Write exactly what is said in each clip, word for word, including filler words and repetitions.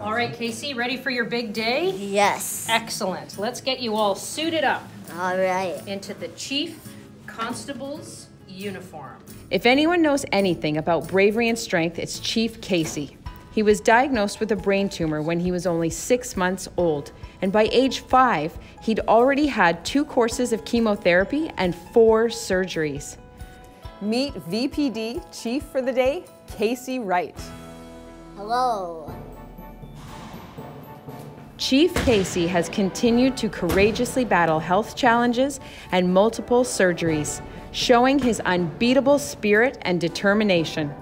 All right, Casey, ready for your big day? Yes. Excellent. Let's get you all suited up. All right. Into the Chief Constable's uniform. If anyone knows anything about bravery and strength, it's Chief Casey. He was diagnosed with a brain tumor when he was only six months old, and by age five, he'd already had two courses of chemotherapy and four surgeries. Meet V P D Chief for the day, Casey Wright. Hello. Chief Casey has continued to courageously battle health challenges and multiple surgeries, showing his unbeatable spirit and determination.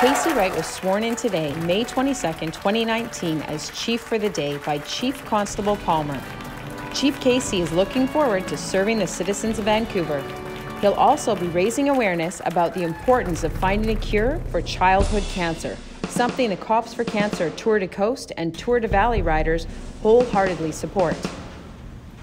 Casey Wright was sworn in today, May twenty-second, twenty nineteen, as Chief for the Day by Chief Constable Palmer. Chief Casey is looking forward to serving the citizens of Vancouver. He'll also be raising awareness about the importance of finding a cure for childhood cancer, something the Cops for Cancer Tour de Coast and Tour de Valley riders wholeheartedly support.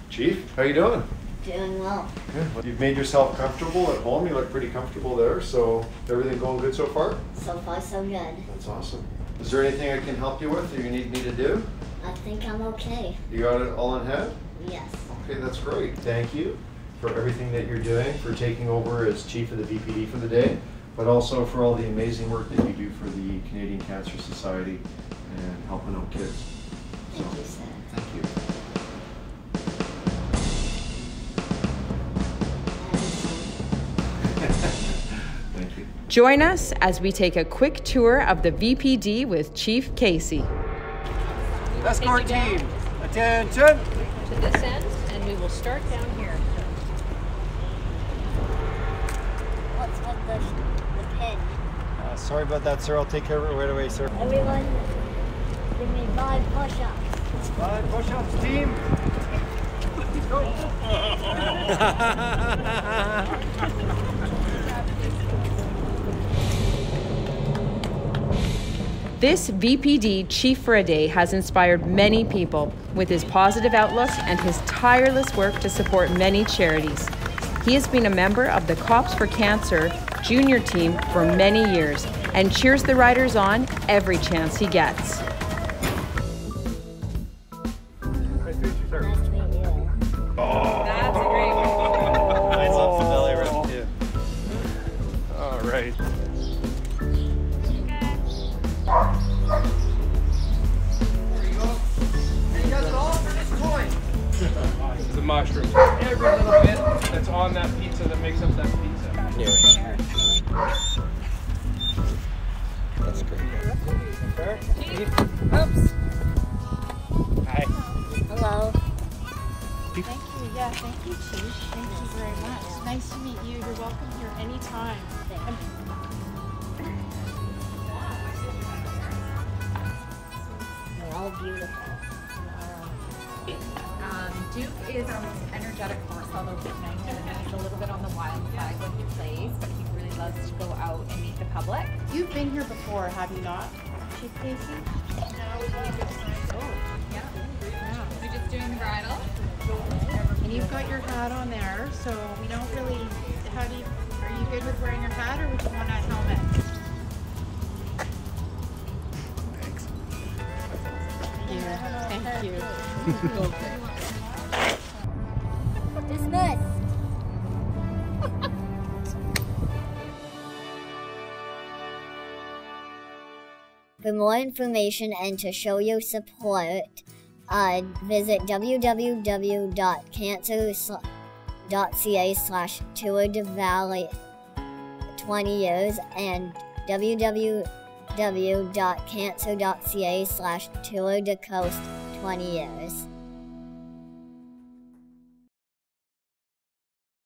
Chief, how you doing? Doing well. Good. Well, you've made yourself comfortable at home. You look pretty comfortable there. So everything going good so far? So far, so good. That's awesome. Is there anything I can help you with or you need me to do? I think I'm okay. You got it all in hand? Yes. Okay, that's great. Thank you for everything that you're doing, for taking over as Chief of the V P D for the day, but also for all the amazing work that you do for the Canadian Cancer Society and helping out kids. Thank so, you, sir. Thank you. Join us as we take a quick tour of the V P D with Chief Casey. Escort team, attention! To this end, and we will start down here. What's with the, the pin? Uh, sorry about that, sir. I'll take care of it right away, sir. Everyone, give me five push-ups. Five push-ups, team. Let's go. This V P D Chief for a Day has inspired many people with his positive outlook and his tireless work to support many charities. He has been a member of the Cops for Cancer junior team for many years and cheers the riders on every chance he gets. Nice to meet you, sir. Nice to meet you. Oh. That's a great one. I love the belly rub too. All right. The mushrooms. Every little bit that's on that pizza that makes up that pizza. Yeah. That's great. Oops. Hi. Hello. Thank you. Yeah, thank you, Chief. Thank you very much. Nice to meet you. You're welcome here anytime. They're all beautiful. Duke is an energetic horse, although he's a little bit on the wild side when he plays, but he really loves to go out and meet the public. You've been here before, have you not, Chief Casey? No, we just oh, yeah. yeah. We're just doing the bridle. And you've got your hat on there, so we don't really. How do you? Are you good with wearing your hat, or would you want a helmet? Thanks. Yeah. Thank you. Okay. For more information and to show your support, uh, visit w w w dot cancer dot c a slash tour de valley twenty years and w w w dot cancer dot c a slash tour de coast twenty years.